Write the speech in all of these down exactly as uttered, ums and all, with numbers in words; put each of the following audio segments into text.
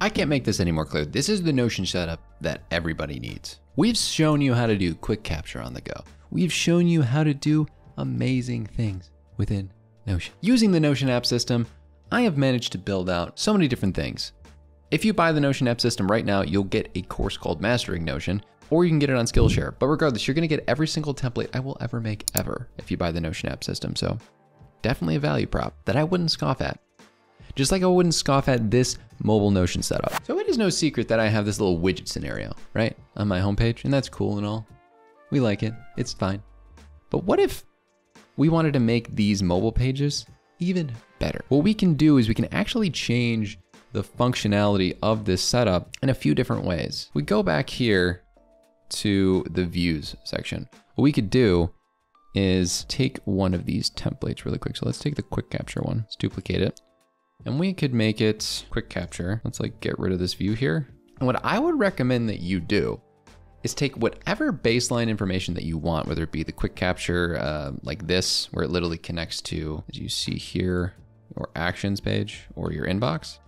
I can't make this any more clear. This is the Notion setup that everybody needs. We've shown you how to do quick capture on the go. We've shown you how to do amazing things within Notion. Using the Notion app system, I have managed to build out so many different things. If you buy the Notion app system right now, you'll get a course called Mastering Notion, or you can get it on Skillshare. But regardless, you're going to get every single template I will ever make ever if you buy the Notion app system. So definitely a value prop that I wouldn't scoff at. Just like I wouldn't scoff at this mobile Notion setup. So it is no secret that I have this little widget scenario, right? On my homepage, and that's cool and all. We like it, it's fine. But what if we wanted to make these mobile pages even better? What we can do is we can actually change the functionality of this setup in a few different ways. We go back here to the views section. What we could do is take one of these templates really quick. So let's take the quick capture one, let's duplicate it. And we could make it quick capture. Let's like get rid of this view here. And what I would recommend that you do is take whatever baseline information that you want, whether it be the quick capture uh, like this, where it literally connects to, as you see here, your actions page or your inbox.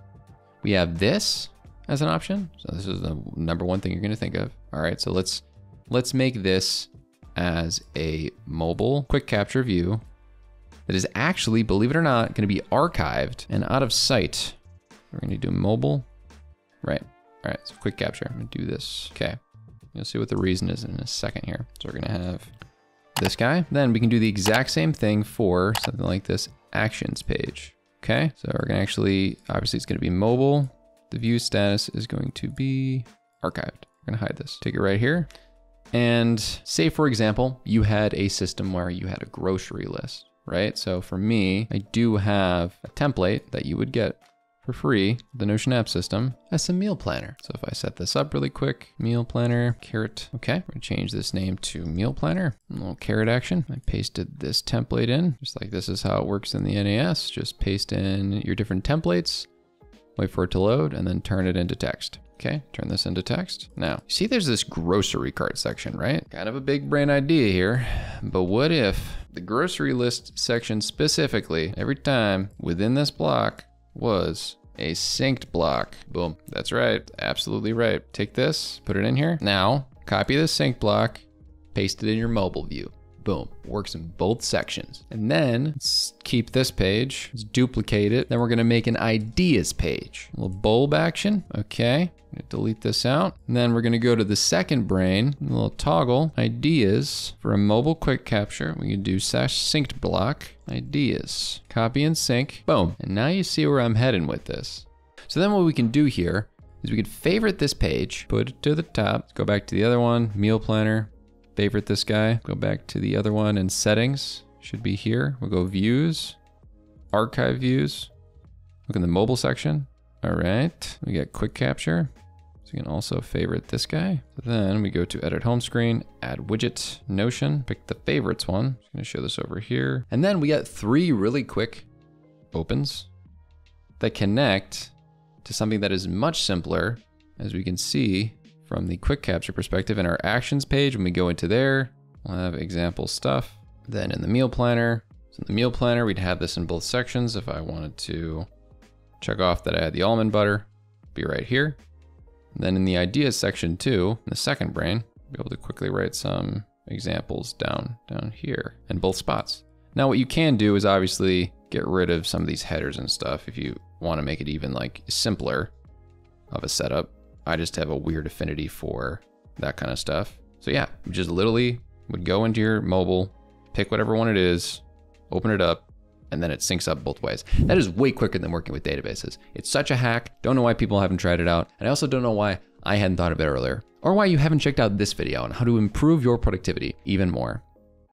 We have this as an option. So this is the number one thing you're gonna think of. All right, so let's let's make this as a mobile quick capture view that is actually, believe it or not, gonna be archived and out of sight. We're gonna do mobile, right? All right, so quick capture, I'm gonna do this. Okay, you'll see what the reason is in a second here. So we're gonna have this guy. Then we can do the exact same thing for something like this actions page. Okay, so we're gonna actually, obviously it's gonna be mobile. The view status is going to be archived. We're gonna hide this, take it right here. And say, for example, you had a system where you had a grocery list, right? So for me, I do have a template that you would get for free, the Notion app system, as a meal planner. So if I set this up really quick, meal planner, carrot, okay. I'm gonna change this name to meal planner, a little carrot action. I pasted this template in, just like this is how it works in the N A S. Just paste in your different templates, wait for it to load, and then turn it into text. Okay, turn this into text. Now, see there's this grocery cart section, right? Kind of a big brain idea here, but what if the grocery list section specifically, every time within this block was a synced block? Boom, that's right, absolutely right. Take this, put it in here. Now, copy this sync block, paste it in your mobile view. Boom, works in both sections. And then let's keep this page, let's duplicate it. Then we're gonna make an ideas page. A little bulb action, okay. Delete this out. And then we're gonna go to the second brain, a little toggle, ideas for a mobile quick capture. We can do slash synced block, ideas, copy and sync, boom. And now you see where I'm heading with this. So then what we can do here is we can favorite this page, put it to the top, let's go back to the other one, meal planner, favorite this guy, go back to the other one and settings, should be here. We'll go views, archive views, look in the mobile section. All right, we got quick capture. So you can also favorite this guy. Then we go to edit home screen, add widget, Notion, pick the favorites one. I'm gonna show this over here. And then we got three really quick opens that connect to something that is much simpler, as we can see from the quick capture perspective in our actions page. When we go into there, we'll have example stuff. Then in the meal planner, so in the meal planner, we'd have this in both sections. If I wanted to check off that I had the almond butter, be right here. And then in the ideas section too, in the second brain, be able to quickly write some examples down, down here in both spots. Now what you can do is obviously get rid of some of these headers and stuff if you want to make it even like simpler of a setup. I just have a weird affinity for that kind of stuff. So yeah, just literally would go into your mobile, pick whatever one it is, open it up, and then it syncs up both ways. That is way quicker than working with databases. It's such a hack. Don't know why people haven't tried it out. And I also don't know why I hadn't thought of it earlier, or why you haven't checked out this video on how to improve your productivity even more.